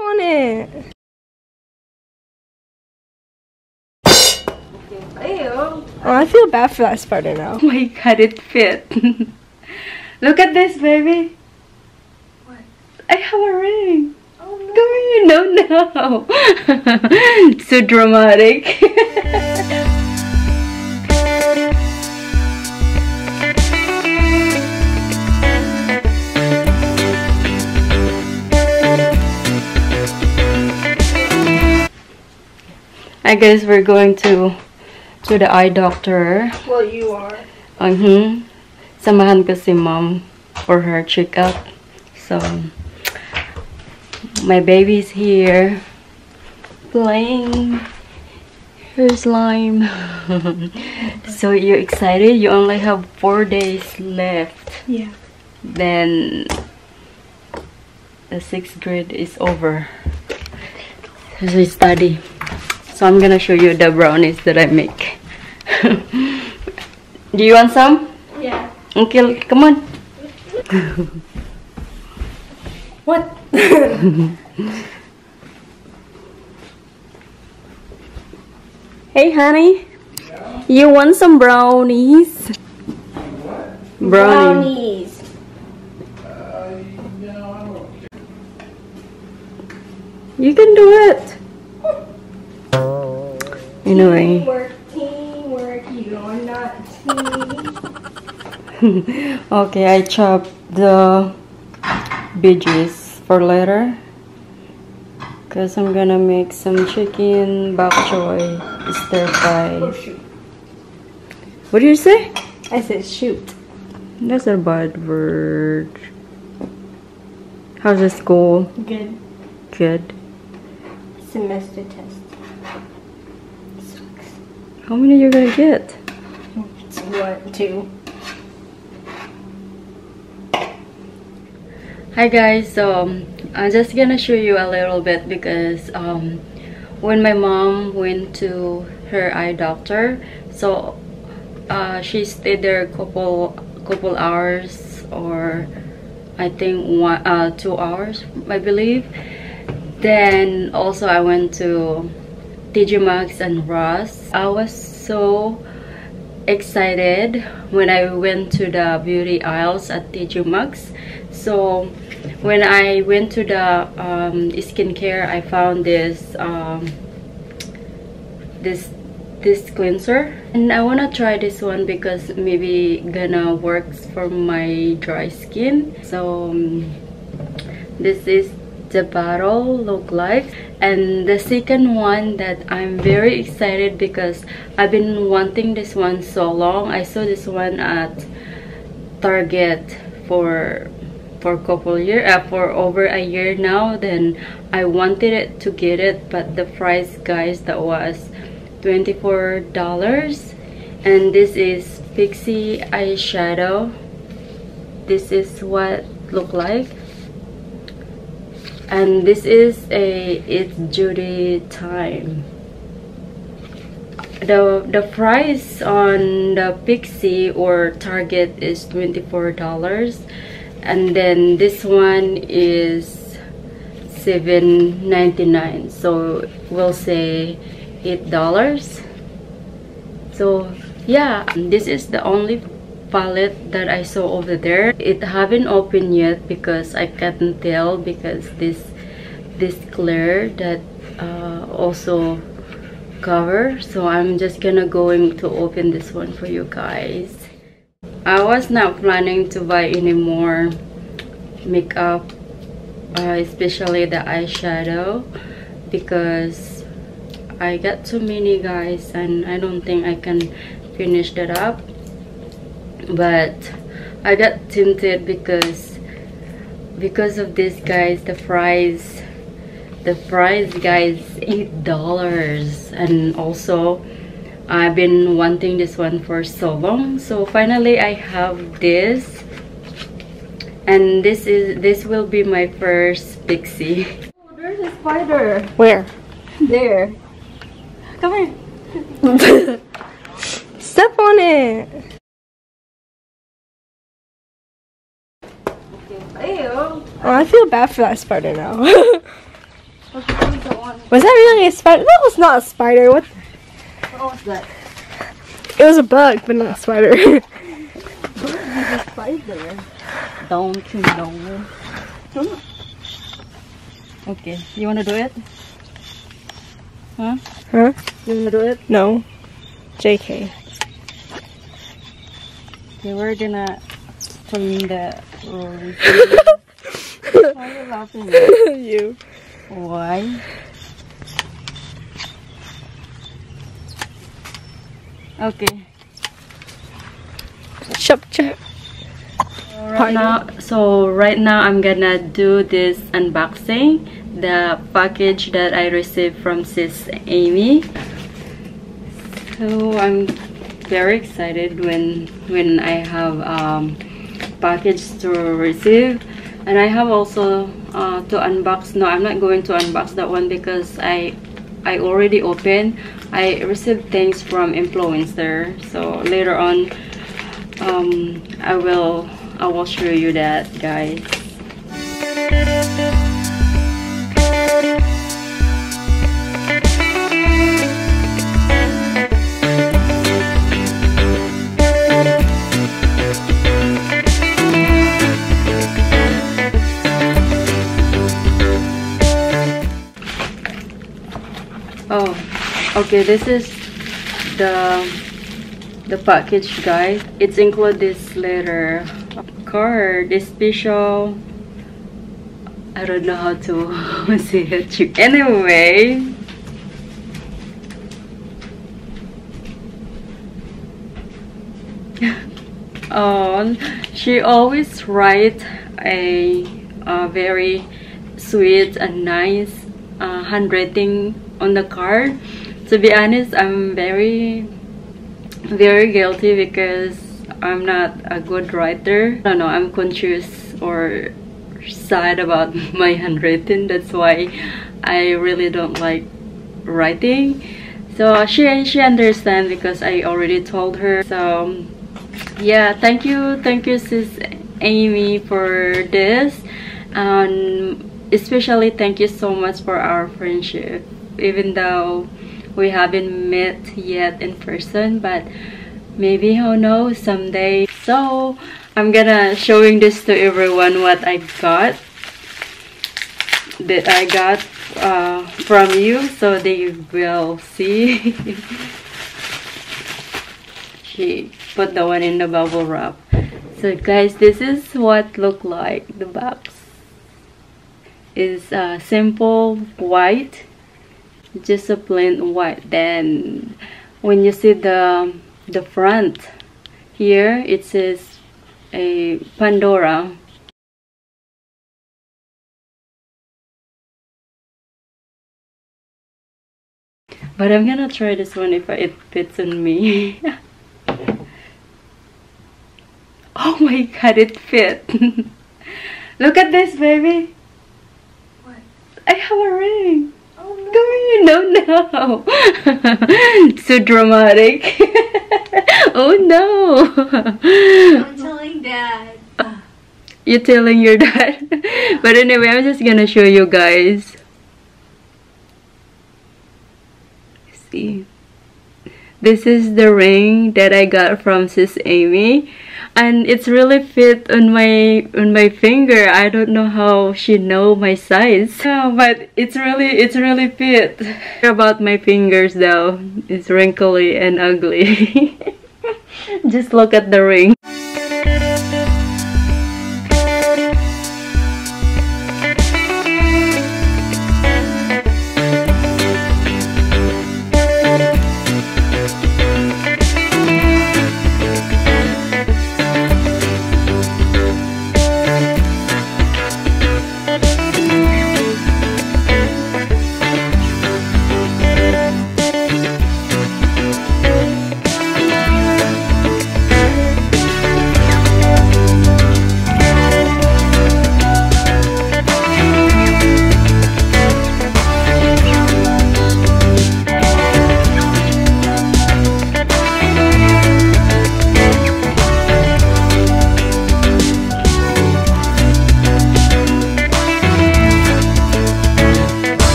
on it. Ew. Oh, I feel bad for that spider now. Oh my god, it fit. Look at this, baby. What? I have a ring. Oh no. Come here. No, no. It's so dramatic. I guess we're going to the eye doctor. Well, you are. Samahan ko si mom for her checkup. So, my baby's here playing her slime. So, you're excited? You only have 4 days left. Yeah. Then, the 6th grade is over. So, we study. So, I'm gonna show you the brownies that I make. Do you want some? Yeah. Okay, come on. What? Hey, honey. Yeah. You want some brownies? What? Brownies. No, I don't care. You can do it. Anyway. Teamwork, you're not team. Okay, I chopped the veggies for later because I'm gonna make some chicken bok choy stir fry. Oh, shoot. What did you say? I said shoot. That's a bad word. How's the school? Good. Good. Semester test. How many you're gonna get? What? 2. Hi guys, so I'm just gonna show you a little bit because when my mom went to her eye doctor, so she stayed there a couple hours, or I think 2 hours, I believe. Then also I went to T.J. Maxx and Ross. I was so excited when I went to the beauty aisles at T.J. Maxx. So when I went to the skincare, I found this this cleanser, and I wanna try this one because maybe gonna works for my dry skin. So this is the bottle look like, and the second one that I'm very excited because I've been wanting this one so long. I saw this one at Target for for over a year now. Then I wanted it to get it, but the price, guys, that was $24. And this is Pixi eyeshadow. This is what look like. And this is it's Judy time. The price on the Pixi or Target is $24, and then this one is $7.99, so we'll say $8. So yeah, this is the only palette that I saw over there. It haven't opened yet because I can't tell, because this clear that also cover. So I'm just gonna going to open this one for you guys. I was not planning to buy any more makeup, especially the eyeshadow, because I got too many, guys, and I don't think I can finish that up. But I got tempted because of this, guys. The price, guys, $8, and also I've been wanting this one for so long. So finally I have this, and this will be my first Pixi. Oh, there's a spider. Where? There. Come here. Step on it. Ew. Oh, I feel bad for that spider now. Was that really a spider? That was not a spider. What was that? It was a bug, but not a spider. Don't you know? Okay, you wanna do it? Huh? Huh? You wanna do it? No. JK. Okay, we're gonna clean the rolling. Why are you laughing at you? Why? Okay. Chop chop. So right now I'm gonna do this unboxing, the package that I received from Sis Amy. So I'm very excited when I have package to receive, and I have also to unbox. No, I'm not going to unbox that one because I already opened. I received things from influencer, so later on I will show you that, guys. Oh, okay, this is the package, guys. It's include this letter card, this special, I don't know how to say it. Anyway, she always write a very sweet and nice handwriting on the card. To be honest, I'm very guilty because I'm not a good writer. I don't know, I'm conscious or sad about my handwriting. That's why I really don't like writing. So she understands because I already told her. So yeah, thank you Sis Amy for this, and especially thank you so much for our friendship, even though we haven't met yet in person, but maybe, who knows, someday. So I'm gonna showing this to everyone what I got, that I got from you, so they will see. She put the one in the bubble wrap. So guys, this is what look like the box. Is simple white, just a plain white. Then when you see the front here, it says a Pandora. But I'm gonna try this one if it fits on me. Oh my god, it fit. Look at this, baby. What? I have a ring. Oh no. No. So dramatic. Oh no. I'm telling Dad. You're telling your dad? But anyway, I'm just gonna show you guys. See, this is the ring that I got from Sis Amy, and it's really fit on my finger. I don't know how she know my size. Oh, but it's really fit. About my fingers though, it's wrinkly and ugly. Just look at the ring.